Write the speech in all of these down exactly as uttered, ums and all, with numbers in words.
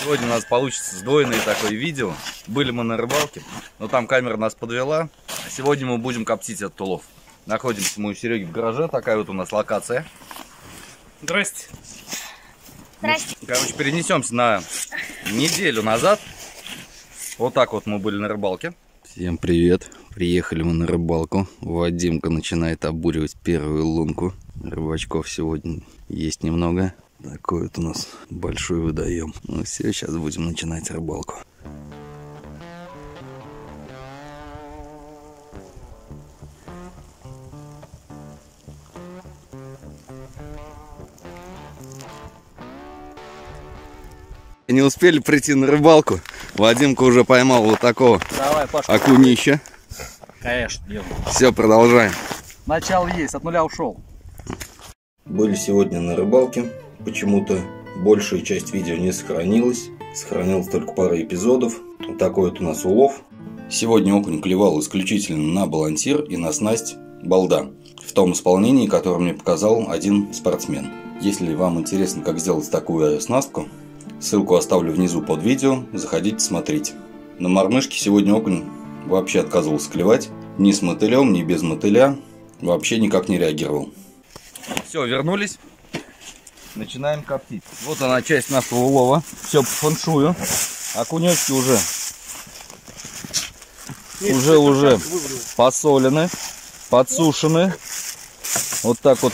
Сегодня у нас получится сдвоенное такое видео. Были мы на рыбалке, но там камера нас подвела. Сегодня мы будем коптить этот улов. Находимся мы у Сереги в гараже. Такая вот у нас локация. Здрасте. Здрасте. Короче, перенесемся на неделю назад. Вот так вот мы были на рыбалке. Всем привет. Приехали мы на рыбалку. Вадимка начинает обуривать первую лунку. Рыбачков сегодня есть немного. Такой вот у нас большой водоем. Ну все, сейчас будем начинать рыбалку. Не успели прийти на рыбалку. Вадимка уже поймал вот такого Давай, Пашка, окунища. Конечно, все, продолжаем. Начало есть, от нуля ушел. Были сегодня на рыбалке. Почему-то большая часть видео не сохранилась. Сохранилось только пара эпизодов. Вот такой вот у нас улов. Сегодня окунь клевал исключительно на балансир и на снасть балда. В том исполнении, которое мне показал один спортсмен. Если вам интересно, как сделать такую оснастку, ссылку оставлю внизу под видео. Заходите, смотрите. На мормышке сегодня окунь вообще отказывался клевать. Ни с мотылем, ни без мотыля. Вообще никак не реагировал. Все, вернулись. Начинаем коптить. Вот она, часть нашего улова. Все по фэншую. Окунечки уже уже уже посолены, подсушены. Вот так вот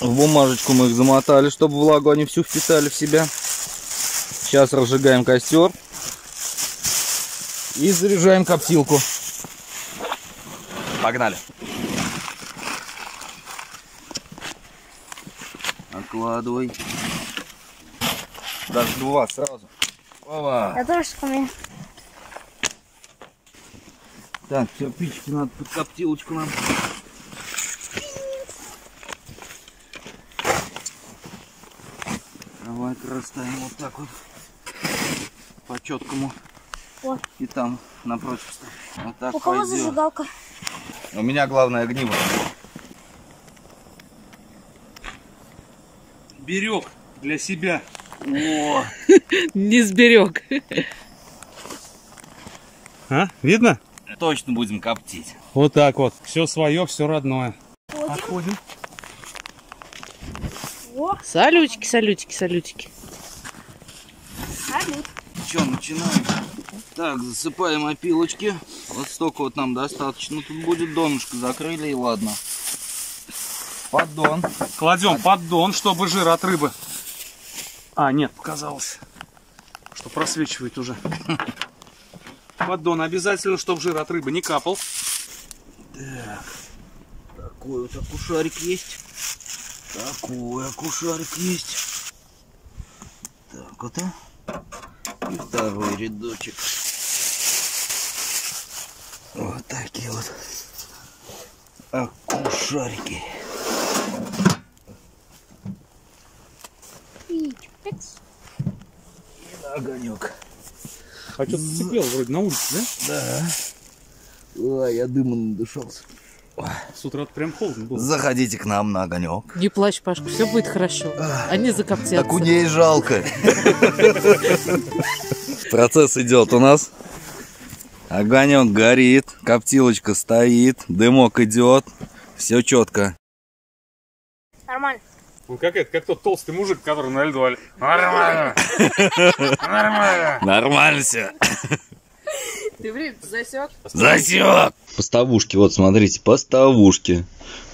в бумажечку мы их замотали, чтобы влагу они всю впитали в себя. Сейчас разжигаем костер и заряжаем коптилку. Погнали. Откладывай. Даже два сразу. Опа. Я тоже вспомнил. Так, кирпичики надо под коптилочку нам. Давай-ка расставим вот так вот. По четкому. Вот. И там напротив. Вот так. У кого зажигалка? У меня главное огниво. Берег для себя. О! Не сберег. А? Видно? Точно будем коптить. Вот так вот. Все свое, все родное. Отходим. О! Салютики, салютики, салютики. Салют. Че, начинаем? Так, засыпаем опилочки. Вот столько вот нам достаточно. Тут будет донышко. Закрыли и ладно. Поддон. Кладем под... поддон, чтобы жир от рыбы. А, нет, показалось, что просвечивает уже. Поддон обязательно, чтобы жир от рыбы не капал. Так. Такой вот окушарик есть. Такой окушарик есть. Так вот. И второй рядочек. Вот такие вот окушарики. Огонек. А что-то зацепил вроде на улице, да? Да. Ой, я дыма надышался. С утра прям холодно было. Заходите к нам на огонек. Не плачь, Пашка, все будет хорошо. Они закоптятся. Окуней жалко. Процесс идет у нас. Огонек горит, коптилочка стоит, дымок идет. Все четко. Нормально. Ну как это, как тот толстый мужик, который на льду. Нормально! Нормально! Нормально все! Ты время засек? Засек! Поставушки, вот смотрите, поставушки.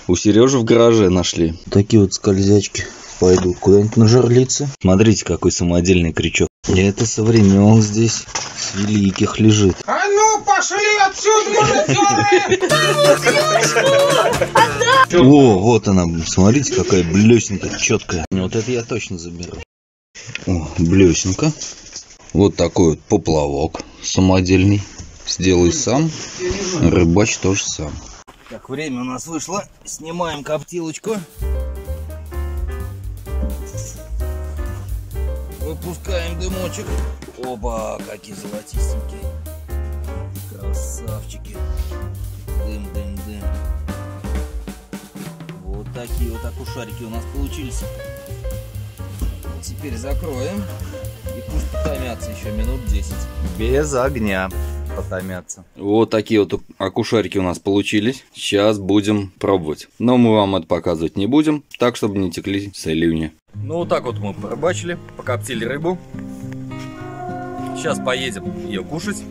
У Сережи в гараже нашли. Такие вот скользячки пойдут куда-нибудь на жерлице. Смотрите, какой самодельный крючок. И это со времен здесь с великих лежит. А ну пошли отсюда, мужики! О, вот она, смотрите, какая блесенка четкая. Вот это я точно заберу. О, блесенка. Вот такой вот поплавок самодельный. Сделай сам, рыбач тоже сам. Так, время у нас вышло. Снимаем коптилочку. Выпускаем дымочек. Оба, какие золотистенькие. Красавчики. Дым, дым, дым. Вот такие вот окушарики у нас получились. Теперь закроем И пусть потомятся еще минут десять. Без огня потомятся. Вот такие вот акушарики у нас получились. Сейчас будем пробовать. Но мы вам это показывать не будем, так, чтобы не текли слюни. Ну вот так вот мы порыбачили, покоптили рыбу. Сейчас поедем ее кушать.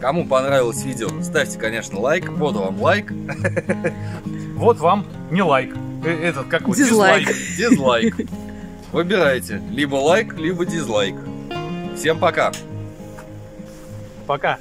Кому понравилось видео, ставьте, конечно, лайк. Вот вам лайк. Вот вам не лайк. Этот какой? Дизлайк. Дизлайк. Выбирайте. Либо лайк, либо дизлайк. Всем пока. Пока.